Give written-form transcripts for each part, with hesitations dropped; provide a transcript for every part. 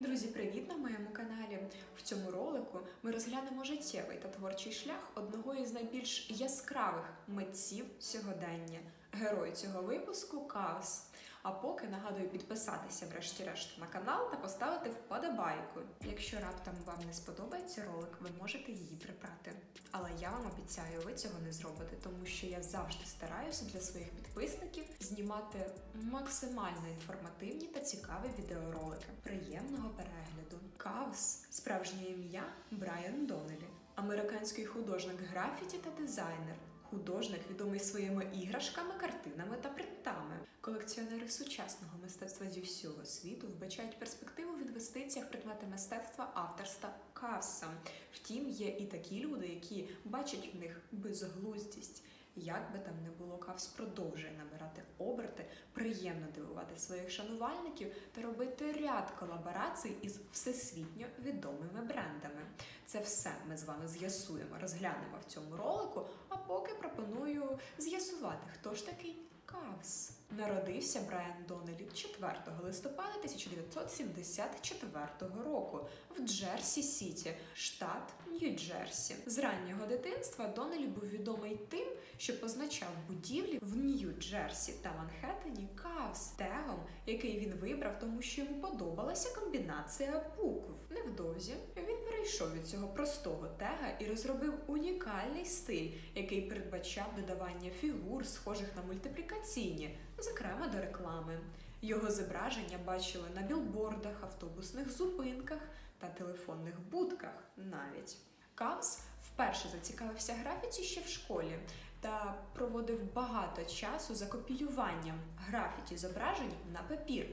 Друзі, привіт на моєму каналі! В цьому ролику ми розглянемо життєвий та творчий шлях одного із найбільш яскравих митців сьогодення. Герой цього випуску – KAWS. А поки нагадую підписатися врешті-решт на канал та поставити вподобайку. Якщо раптом вам не сподобається ролик, ви можете її прибрати. Але я вам обіцяю, ви цього не зробите, тому що я завжди стараюся для своїх підписників знімати максимально інформативні та цікаві відеоролики. Приємного перегляду! KAWS – справжнє ім'я Брайан Доннелі, американський художник графіті та дизайнер. Художник, відомий своїми іграшками, картинами та принтами. Колекціонери сучасного мистецтва зі всього світу вбачають перспективу в інвестиціях в предмети мистецтва авторства KAWS. Втім, є і такі люди, які бачать в них безглуздість. Як би там не було, KAWS продовжує набирати оберти, приємно дивувати своїх шанувальників та робити ряд колаборацій із всесвітньо відомими брендами. Це все ми з вами з'ясуємо, розглянемо в цьому ролику, а поки пропоную з'ясувати, хто ж такий KAWS. Народився Брайан Доннелі 4 листопада 1974 року в Джерсі-Сіті, штат Нью-Джерсі. З раннього дитинства Доннелі був відомий тим, що позначав будівлі в Нью-Джерсі та Манхеттені KAWS тегом, який він вибрав, тому що йому подобалася комбінація букв. Невдовзі він перейшов від цього простого тега і розробив унікальний стиль, який передбачав додавання фігур, схожих на мультиплікаційні, зокрема до реклами. Його зображення бачили на білбордах, автобусних зупинках та телефонних будках навіть. KAWS вперше зацікавився графіті ще в школі та проводив багато часу за копіюванням графіті зображень на папір.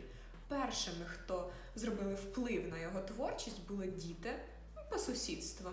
Першими, хто зробили вплив на його творчість, були діти по сусідству.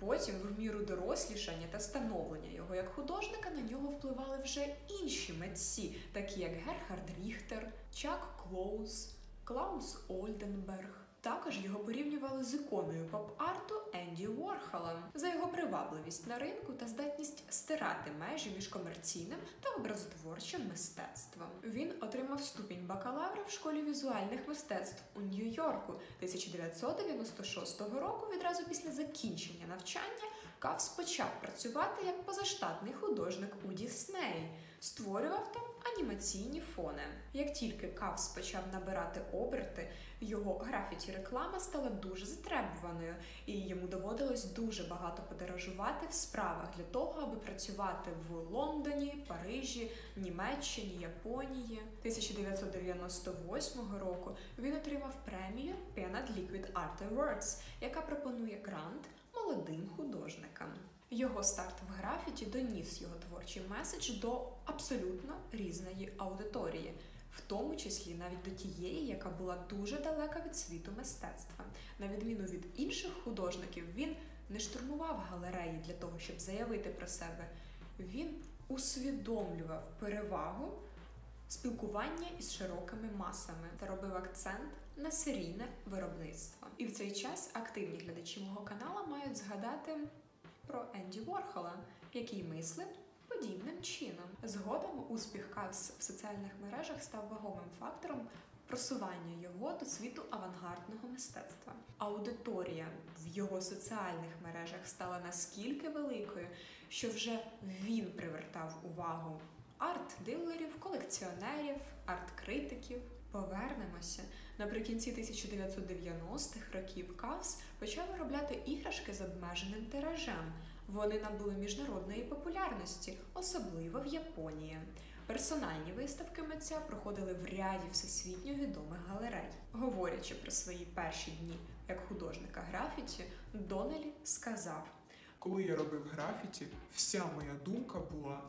Потім, в міру дорослішання та становлення його як художника, на нього впливали вже інші митці, такі як Герхард Ріхтер, Чак Клоуз, Клаус Ольденберг. Також його порівнювали з іконою поп-арту Енді Ворхолом за його привабливість на ринку та здатність стирати межі між комерційним та образотворчим мистецтвом. Він отримав ступінь бакалавра в школі візуальних мистецтв у Нью-Йорку 1996 року. Відразу після закінчення навчання KAWS почав працювати як позаштатний художник у Дісней. Створював там анімаційні фони. Як тільки KAWS почав набирати оберти, його графіті-реклама стала дуже затребуваною, і йому доводилось дуже багато подорожувати в справах для того, аби працювати в Лондоні, Парижі, Німеччині, Японії. 1998 року він отримав премію Pernod Liquid Art Awards, яка пропонує грант молодим художникам. Його старт в графіті доніс його творчий меседж до абсолютно різної аудиторії, в тому числі навіть до тієї, яка була дуже далека від світу мистецтва. На відміну від інших художників, він не штурмував галереї для того, щоб заявити про себе. Він усвідомлював перевагу спілкування із широкими масами та робив акцент на серійне виробництво. І в цей час активні глядачі мого каналу мають згадати про Енді Ворхола, який мислив подібним чином. Згодом успіх KAWS в соціальних мережах став вагомим фактором просування його до світу авангардного мистецтва. Аудиторія в його соціальних мережах стала наскільки великою, що вже він привертав увагу арт-дилерів, колекціонерів, арт-критиків. Повернемося. Наприкінці 1990-х років KAWS почав виробляти іграшки з обмеженим тиражем. Вони набули міжнародної популярності, особливо в Японії. Персональні виставки митця проходили в ряді всесвітньо відомих галерей. Говорячи про свої перші дні як художника графіті, Доннелі сказав: «Коли я робив графіті, вся моя думка була: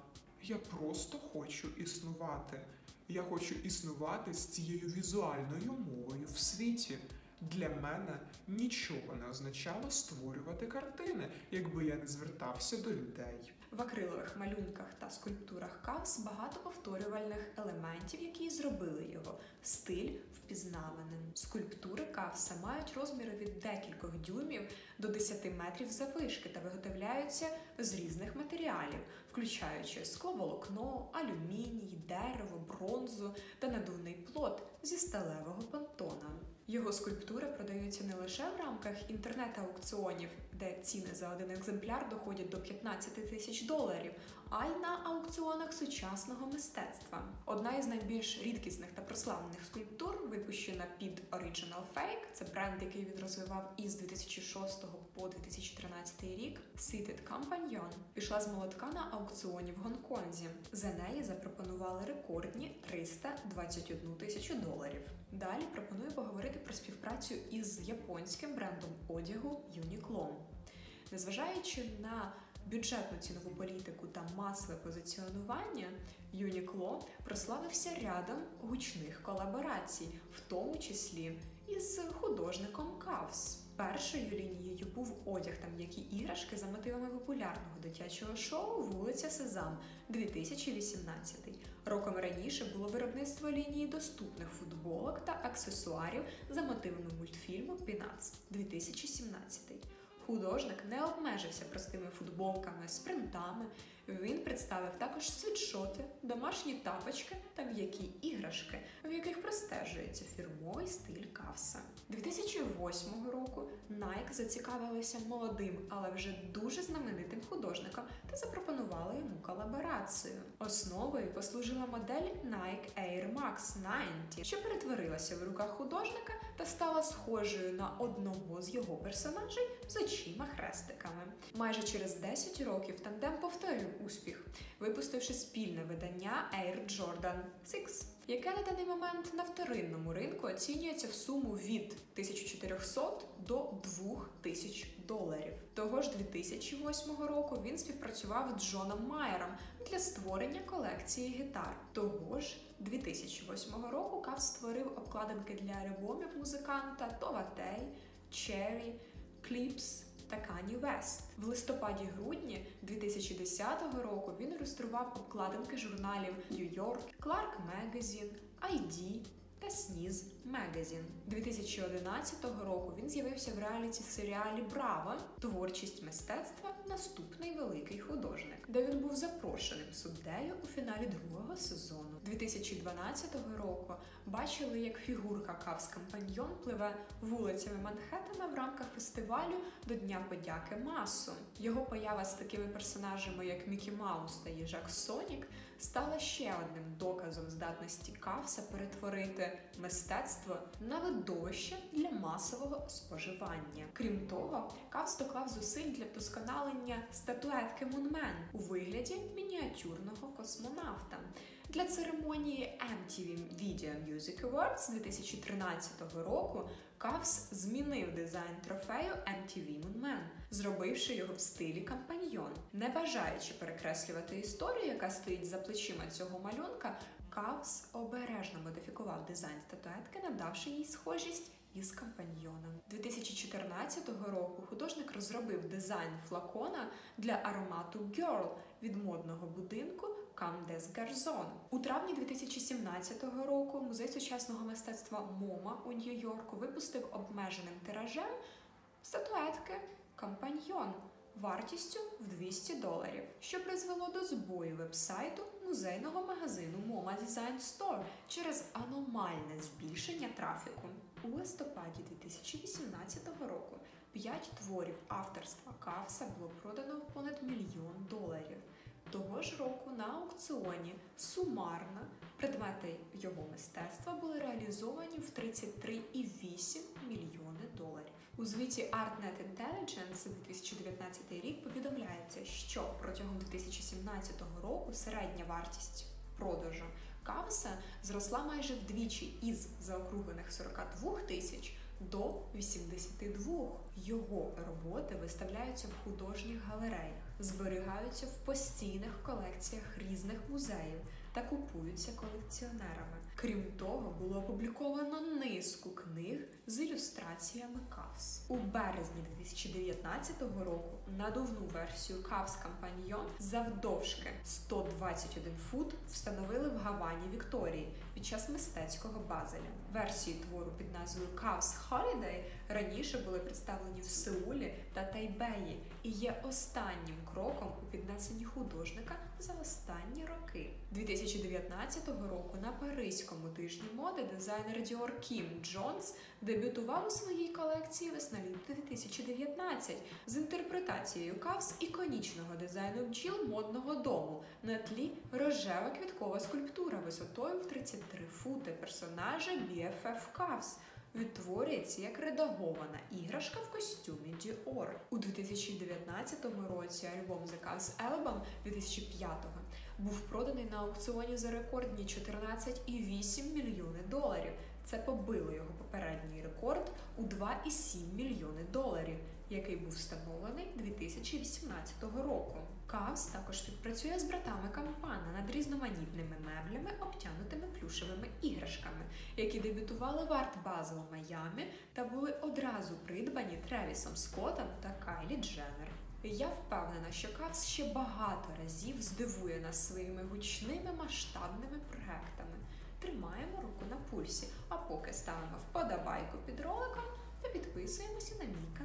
я просто хочу існувати. Я хочу існувати з цією візуальною мовою в світі. Для мене нічого не означало створювати картини, якби я не звертався до людей». В акрилових малюнках та скульптурах KAWS багато повторювальних елементів, які зробили його стиль впізнаваним. Скульптури KAWS мають розміри від декількох дюймів до 10 метрів завишки та виготовляються з різних матеріалів, включаючи скловолокно, алюміній, дерево, бронзу та надувний плот зі сталевого понтона. Його скульптури продаються не лише в рамках інтернет-аукціонів, де ціни за один екземпляр доходять до 15 тисяч доларів, а й на аукціонах сучасного мистецтва. Одна із найбільш рідкісних та прославлених скульптур, випущена під Original Fake, це бренд, який він розвивав із 2006 по 2013 рік, Seated Companion, пішла з молотка на аукціоні в Гонконзі. За неї запропонували рекордні 321 тисячу доларів. Далі пропоную поговорити про співпрацю із японським брендом одягу Uniqlo. Незважаючи на бюджетну цінову політику та масове позиціонування, Uniqlo прославився рядом гучних колаборацій, в тому числі із художником KAWS. Першою лінією був одяг та м'які іграшки за мотивами популярного дитячого шоу «Вулиця Сезам» 2018. Роком раніше було виробництво лінії доступних футболок та аксесуарів за мотивами мультфільму «Пінац» 2017. Художник не обмежився простими футболками з принтами, він представив також світшоти, домашні тапочки та м'які іграшки, в яких простежується фірмовий стиль KAWS. 2008 року Nike зацікавилася молодим, але вже дуже знаменитим художником та запропонувала йому колаборацію. Основою послужила модель Nike Air Max 90, що перетворилася в руках художника та стала схожою на одного з його персонажей з очима хрестиками. Майже через 10 років тандем повторив успіх, випустивши спільне видання Air Jordan 6, яке на даний момент на вторинному ринку оцінюється в суму від 1400 до 2000 доларів. Того ж 2008 року він співпрацював з Джоном Майером для створення колекції гітар. Того ж 2008 року KAWS створив обкладинки для альбомів музиканта «Товатей», «Черрі», «Кліпс» та Kanye West. В листопаді-грудні 2010 року він ілюстрував обкладинки журналів New York, Clark Magazine, ID та Sneeze Magazine. 2011 року він з'явився в реаліті-серіалі «Браво. Творчість мистецтва. Наступний великий художник», де він був запрошеним суддею у фіналі другого сезону. 2012 року бачили, як фігурка KAWS Companion пливе вулицями Манхеттена в рамках фестивалю до Дня подяки Масу. Його поява з такими персонажами, як Мікі Маус та їжак Сонік, стала ще одним доказом здатності KAWS перетворити мистецтво на видовище для масового споживання. Крім того, KAWS доклав зусиль для вдосконалення статуетки Moon Man у вигляді мініатюрного космонавта для церемонії MTV Video Music Awards 2013 року. KAWS змінив дизайн трофею MTV Moon Man, зробивши його в стилі компаньйон. Не бажаючи перекреслювати історію, яка стоїть за плечима цього малюнка, KAWS обережно модифікував дизайн статуетки, надавши їй схожість із компаньйоном. 2014 року художник розробив дизайн флакона для аромату Girl від модного будинку Comme des Garçons. У травні 2017 року Музей сучасного мистецтва МоМА у Нью-Йорку випустив обмеженим тиражем статуетки «Компаньйон» вартістю в $200, що призвело до збою вебсайту музейного магазину MoMA Design Store через аномальне збільшення трафіку. У листопаді 2018 року 5 творів авторства KAWS було продано в понад $1 мільйон. Того ж року на аукціоні сумарно предмети його мистецтва були реалізовані в $33,8 мільйони. У звіті Art.net Intelligence за 2019 рік повідомляється, що протягом 2017 року середня вартість продажу KAWS зросла майже вдвічі із заокруглених 42 тисяч до 82. Його роботи виставляються в художніх галереях, зберігаються в постійних колекціях різних музеїв та купуються колекціонерами. Крім того, було опубліковано низку книг з ілюстраціями KAWS. У березні 2019 року надувну версію KAWS Companion завдовжки 121 фут встановили в Гавані Вікторії під час мистецького Базеля. версії твору під назвою KAWS Holiday раніше були представлені в Сеулі та Тайбеї і є останнім кроком у піднесенні художника за останні роки. 2019 року на Паризькому тижні моди дизайнер Dior Кім Джонс дебютував у своїй колекції «Весна-літ 2019» з інтерпретацією KAWS іконічного дизайну бджіл модного дому на тлі рожева квіткова скульптура висотою в 33 фути персонажа BFF KAWS. Відтворюється як редагована іграшка в костюмі Dior. У 2019 році альбом The Chaos Album 2005 був проданий на аукціоні за рекордні $14,8 мільйони. Це побило його попередній рекорд у $2,7 мільйони, який був встановлений 2018 року. KAWS також співпрацює з братами Кампана над різноманітними меблями, обтянутими плюшевими іграшками, які дебютували в Art Basel Miami та були одразу придбані Тревісом Скоттом та Кайлі Дженнер. Я впевнена, що KAWS ще багато разів здивує нас своїми гучними масштабними проектами. Тримаємо руку на пульсі, а поки ставимо вподобайку під роликом та підписуємося на мій канал.